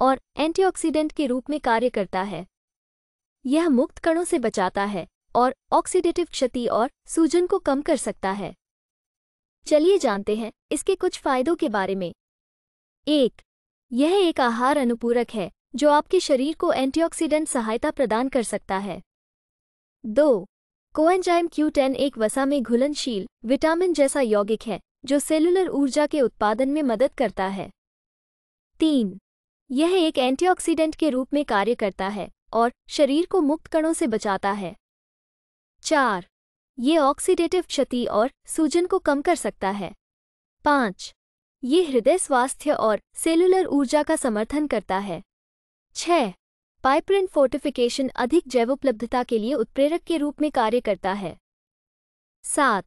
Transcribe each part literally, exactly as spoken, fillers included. और एंटीऑक्सीडेंट के रूप में कार्य करता है। यह मुक्त कणों से बचाता है और ऑक्सीडेटिव क्षति और सूजन को कम कर सकता है। चलिए जानते हैं इसके कुछ फायदों के बारे में। एक, यह एक आहार अनुपूरक है जो आपके शरीर को एंटीऑक्सीडेंट सहायता प्रदान कर सकता है। दो, कोएंजाइम क्यू टेन एक वसा में घुलनशील विटामिन जैसा यौगिक है जो सेलुलर ऊर्जा के उत्पादन में मदद करता है। तीन, यह एक एंटीऑक्सीडेंट के रूप में कार्य करता है और शरीर को मुक्त कणों से बचाता है। चार, ये ऑक्सीडेटिव क्षति और सूजन को कम कर सकता है। पाँच, ये हृदय स्वास्थ्य और सेलुलर ऊर्जा का समर्थन करता है। छः, पाइपरिन फोर्टिफिकेशन अधिक जैवोपलब्धता के लिए उत्प्रेरक के रूप में कार्य करता है। सात,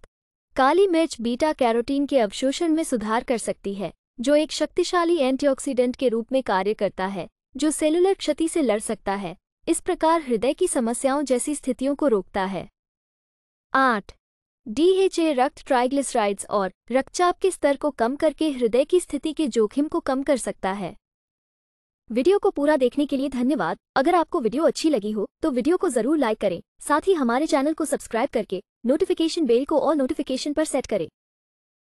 काली मिर्च बीटा कैरोटीन के अवशोषण में सुधार कर सकती है जो एक शक्तिशाली एंटीऑक्सीडेंट के रूप में कार्य करता है जो सेलुलर क्षति से लड़ सकता है। इस प्रकार हृदय की समस्याओं जैसी स्थितियों को रोकता है। आठ, डी एच ए रक्त ट्राइग्लिसराइड्स और रक्तचाप के स्तर को कम करके हृदय की स्थिति के जोखिम को कम कर सकता है। वीडियो को पूरा देखने के लिए धन्यवाद। अगर आपको वीडियो अच्छी लगी हो तो वीडियो को जरूर लाइक करें। साथ ही हमारे चैनल को सब्सक्राइब करके नोटिफिकेशन बेल को और नोटिफिकेशन पर सेट करें।